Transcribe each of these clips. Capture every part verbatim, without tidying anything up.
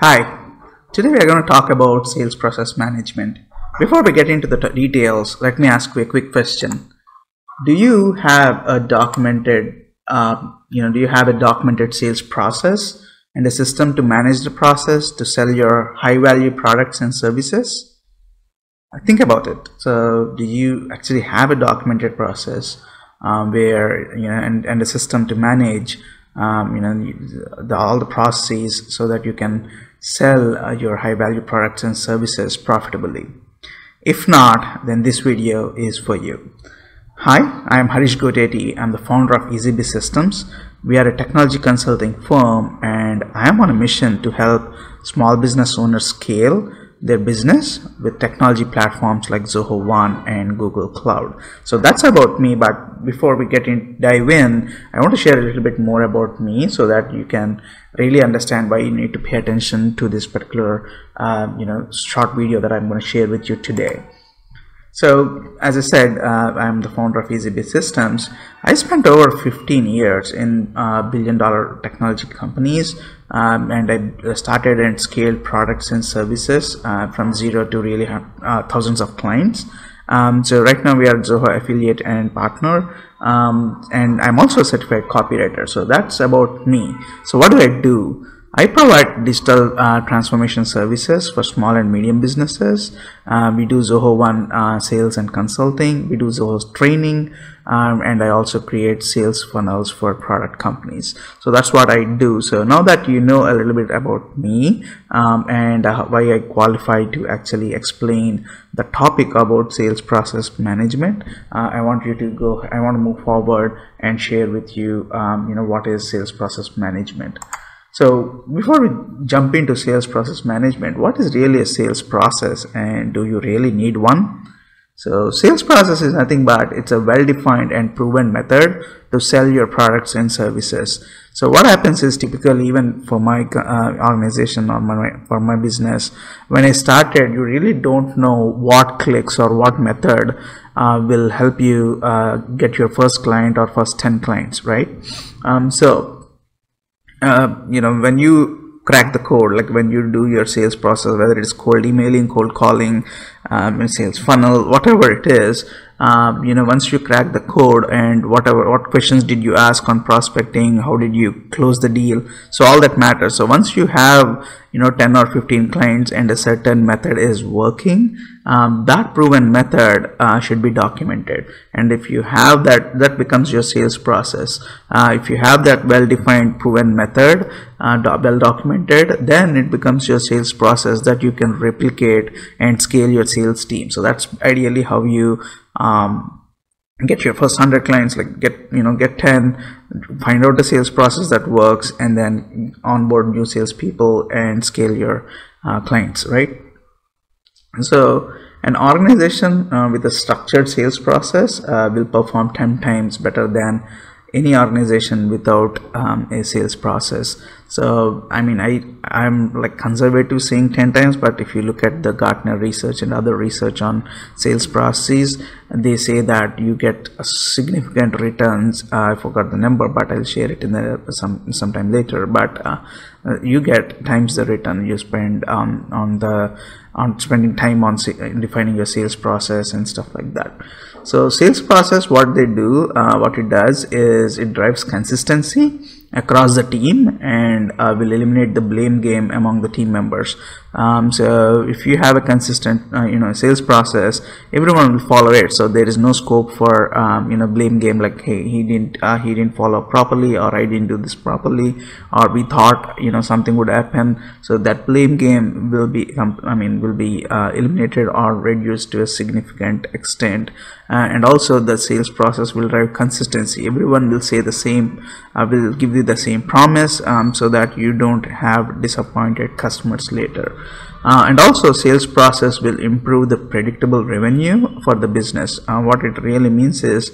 Hi, today we are going to talk about sales process management. Before we get into the details, let me ask you a quick question. Do you have a documented, uh, you know, do you have a documented sales process and a system to manage the process to sell your high-value products and services? Think about it. So, do you actually have a documented process um, where you know, and and a system to manage, um, you know, the, all the processes so that you can sell uh, your high-value products and services profitably? If not, then this video is for you. Hi, I am Harish Godeti. I'm the founder of EasyBiz Systems. We are a technology consulting firm, and I am on a mission to help small business owners scale their business with technology platforms like Zoho One and Google Cloud. So that's about me, but before we get in, dive in, I want to share a little bit more about me so that you can really understand why you need to pay attention to this particular uh, you know, short video that I'm going to share with you today. So, as I said, uh, I'm the founder of EasyBiz Systems. I spent over fifteen years in uh, billion dollar technology companies, um, and I started and scaled products and services uh, from zero to really have, uh, thousands of clients. Um, so right now we are Zoho affiliate and partner, um, and I'm also a certified copywriter. So that's about me. So what do I do? I provide digital uh, transformation services for small and medium businesses. Uh, we do Zoho One uh, sales and consulting. We do Zoho's training, um, and I also create sales funnels for product companies. So that's what I do. So now that you know a little bit about me um, and uh, why I qualify to actually explain the topic about sales process management, uh, I want you to go. I want to move forward and share with you, um, you know, what is sales process management. So before we jump into sales process management, what is really a sales process and do you really need one? So sales process is nothing but it's a well-defined and proven method to sell your products and services. So what happens is typically even for my uh, organization or my, for my business, when I started, you really don't know what clicks or what method uh, will help you uh, get your first client or first ten clients, right? Um, so. Uh, you know, when you crack the code, like when you do your sales process, whether it's cold emailing, cold calling, um, sales funnel, whatever it is, um, you know, once you crack the code and whatever, what questions did you ask on prospecting, how did you close the deal, so all that matters. So once you have, you know, ten or fifteen clients and a certain method is working, um, that proven method uh, should be documented. And if you have that, that becomes your sales process. Uh, if you have that well-defined proven method, uh, well documented, then it becomes your sales process that you can replicate and scale your sales team. So that's ideally how you um, get your first one hundred clients, like get, you know, get ten, find out the sales process that works, and then onboard new salespeople and scale your uh, clients, right? So an organization uh, with a structured sales process uh, will perform ten times better than any organization without um, a sales process. So I mean, I, I'm like conservative saying ten times, but if you look at the Gartner research and other research on sales processes, they say that you get significant returns. Uh, I forgot the number, but I'll share it in the, some sometime later. But uh, you get times the return you spend um, on the on spending time on defining your sales process and stuff like that. So sales process, what they do, uh, what it does is it drives consistency across the team and uh, will eliminate the blame game among the team members. Um, so if you have a consistent uh, you know, sales process, everyone will follow it. So there is no scope for um, you know, blame game, like, hey, he didn't uh, he didn't follow properly, or I didn't do this properly, or we thought, you know, something would happen. So that blame game will be um, I mean will be uh, eliminated or reduced to a significant extent. Uh, and also the sales process will drive consistency. Everyone will say the same, uh, will give you the same promise, um, so that you don't have disappointed customers later. Uh, and also sales process will improve the predictable revenue for the business. Uh, what it really means is,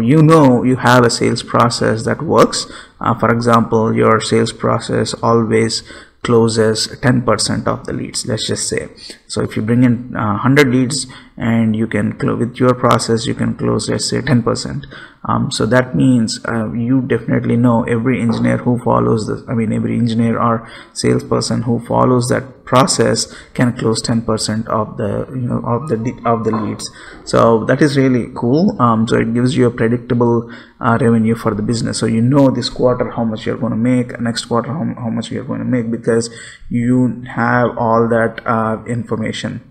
you know, you have a sales process that works. Uh, for example, your sales process always closes ten percent of the leads, let's just say. So if you bring in uh, one hundred leads and you can close with your process, you can close, let's say, ten percent. Um, so that means uh, you definitely know every engineer who follows this, I mean every engineer or salesperson who follows that process can close ten percent of the you know of the of the leads. So that is really cool. Um, so it gives you a predictable uh, revenue for the business. So you know this quarter how much you're going to make, next quarter how, how much you're going to make, because you have all that uh, information.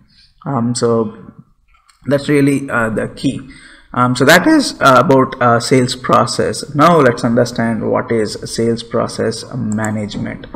Um, so that's really uh, the key. Um, so that is uh, about uh, sales process. Now let's understand what is sales process management.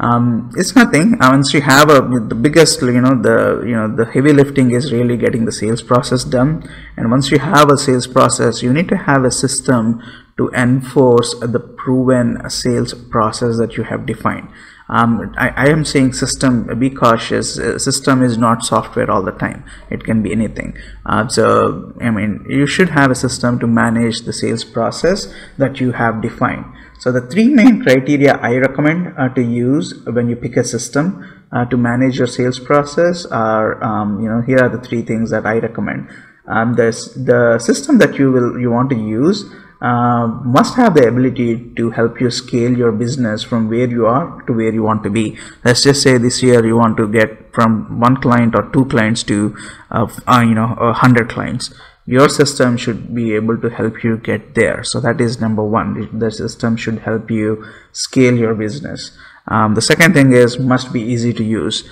Um, it's nothing. Once you have a the biggest, you know, the you know the heavy lifting is really getting the sales process done. And once you have a sales process, you need to have a system to enforce the proven sales process that you have defined. Um, I, I am saying system, be cautious. Uh, system is not software all the time. It can be anything. Uh, so, I mean, you should have a system to manage the sales process that you have defined. So, the three main criteria I recommend uh, to use when you pick a system uh, to manage your sales process are, um, you know, here are the three things that I recommend. Um, there's the system that you will, you want to use. Uh, must have the ability to help you scale your business from where you are to where you want to be. Let's just say this year you want to get from one client or two clients to uh, uh, you know a hundred clients. Your system should be able to help you get there. So that is number one. The system should help you scale your business. Um, the second thing is must be easy to use.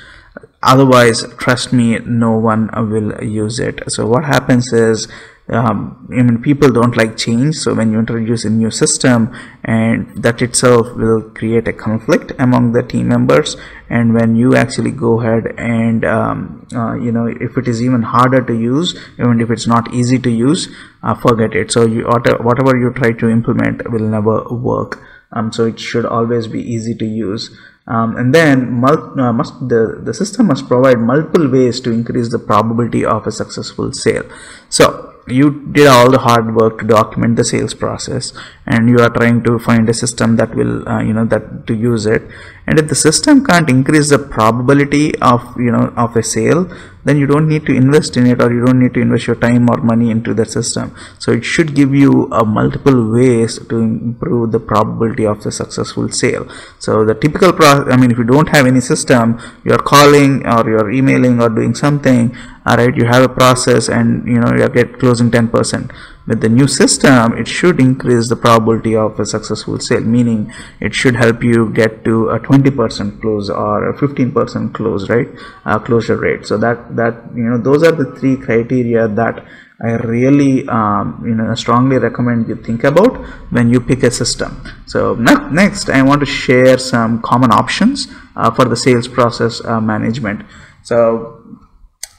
Otherwise, trust me, no one will use it. So what happens is, um, I mean, people don't like change. So when you introduce a new system, and that itself will create a conflict among the team members. And when you actually go ahead and um, uh, you know, if it is even harder to use, even if it's not easy to use, uh, forget it. So you ought to, whatever you try to implement will never work. Um, so it should always be easy to use. Um, and then uh, must, the, the system must provide multiple ways to increase the probability of a successful sale. So you did all the hard work to document the sales process, and you are trying to find a system that will uh, you know that to use it. And if the system can't increase the probability of you know of a sale, then you don't need to invest in it, or you don't need to invest your time or money into that system. So it should give you uh, multiple ways to improve the probability of the successful sale. So the typical process, I mean, if you don't have any system, you're calling or you're emailing or doing something, all right, you have a process and you know you get closing ten percent. With the new system, it should increase the probability of a successful sale, meaning it should help you get to a twenty percent close or a fifteen percent close, right, uh, closure rate. So that that you know those are the three criteria that I really um, you know strongly recommend you think about when you pick a system. So ne- next I want to share some common options uh, for the sales process uh, management. So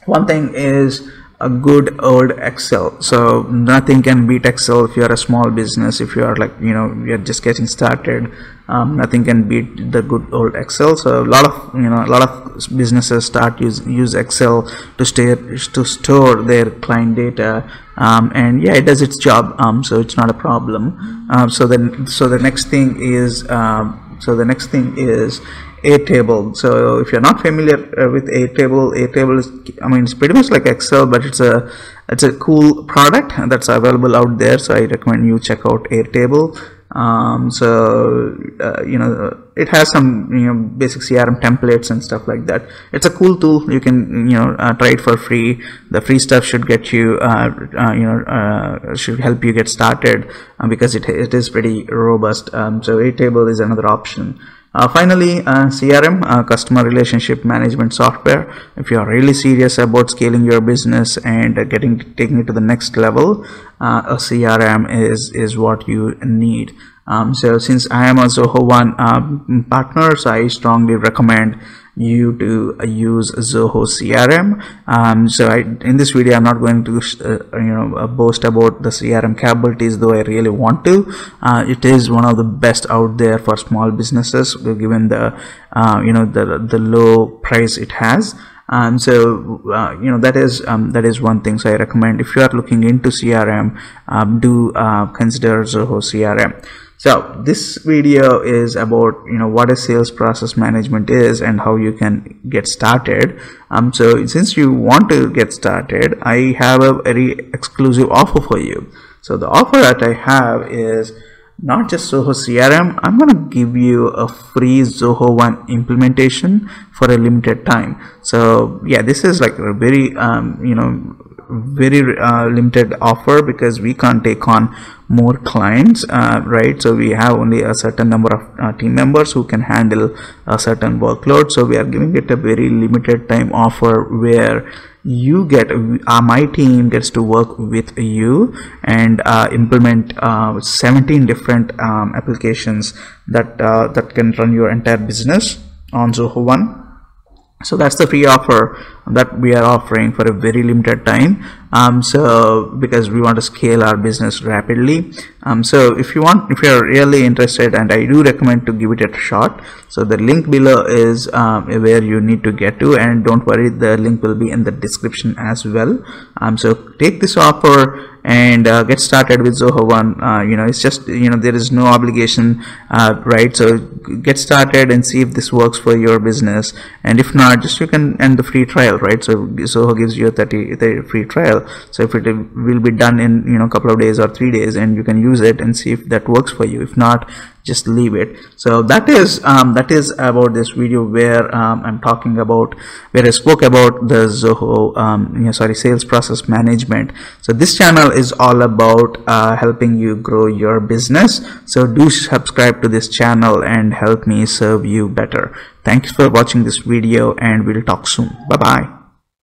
one thing is a good old Excel. So nothing can beat Excel. If you are a small business, if you are like you know you're just getting started, um, nothing can beat the good old Excel. So a lot of you know a lot of businesses start use use Excel to stay to store their client data, um, and yeah, it does its job. Um, so it's not a problem. Um, so then so the next thing is um, so the next thing is. Airtable. So if you're not familiar uh, with Airtable, Airtable is, I mean, it's pretty much like Excel, but it's a it's a cool product that's available out there. So I recommend you check out Airtable. Um, so uh, you know it has some you know basic C R M templates and stuff like that. It's a cool tool. You can you know uh, try it for free. The free stuff should get you uh, uh, you know uh, should help you get started uh, because it it is pretty robust. Um, so Airtable is another option. Uh, finally, uh, C R M, uh, customer relationship management software. If you are really serious about scaling your business and uh, getting taking it to the next level, uh, a C R M is is what you need. Um, so since I am a Zoho One um, partner, so I strongly recommend you to uh, use Zoho C R M. Um, so I, in this video, I'm not going to uh, you know uh, boast about the C R M capabilities, though I really want to. Uh, it is one of the best out there for small businesses, given the uh, you know the the low price it has. Um, so uh, you know that is um, that is one thing. So I recommend if you are looking into C R M, um, do uh, consider Zoho C R M. So this video is about, you know, what a sales process management is and how you can get started. Um, so since you want to get started, I have a very exclusive offer for you. So the offer that I have is not just Zoho C R M. I'm going to give you a free Zoho One implementation for a limited time. So yeah, this is like a very, um, you know, very uh, limited offer, because we can't take on more clients, uh, right? So we have only a certain number of uh, team members who can handle a certain workload. So we are giving it a very limited time offer where you get, uh, my team gets to work with you and uh, implement uh, seventeen different um, applications that uh, that can run your entire business on Zoho One. So that's the free offer that we are offering for a very limited time. Um, so because we want to scale our business rapidly. Um, so if you want, if you're really interested, and I do recommend to give it a shot. So the link below is um, where you need to get to, and don't worry, the link will be in the description as well. Um, so take this offer and uh, get started with Zoho One. Uh, you know, it's just, you know, there is no obligation, uh, right? So get started and see if this works for your business, and if not, just you can end the free trial, right? So Zoho gives you a thirty day free trial. So if it will be done in, you know, couple of days or three days, and you can use it and see if that works for you. If not, just leave it. So that is um, that is about this video, where um, I'm talking about, where I spoke about the Zoho, um, you know, sorry, sales process management. So this channel is all about uh, helping you grow your business. So do subscribe to this channel and help me serve you better. Thanks for watching this video, and we'll talk soon. Bye bye.